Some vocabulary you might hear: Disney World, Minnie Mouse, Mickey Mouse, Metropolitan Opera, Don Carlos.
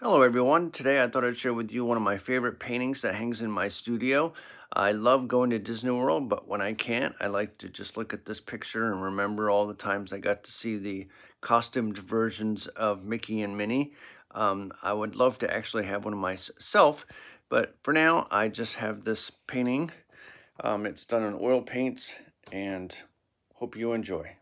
Hello everyone, today I thought I'd share with you one of my favorite paintings that hangs in my studio. I love going to Disney World, but when I can't, I like to just look at this picture and remember all the times I got to see the costumed versions of Mickey and Minnie. I would love to actually have one myself, but for now I just have this painting. It's done in oil paints, and hope you enjoy.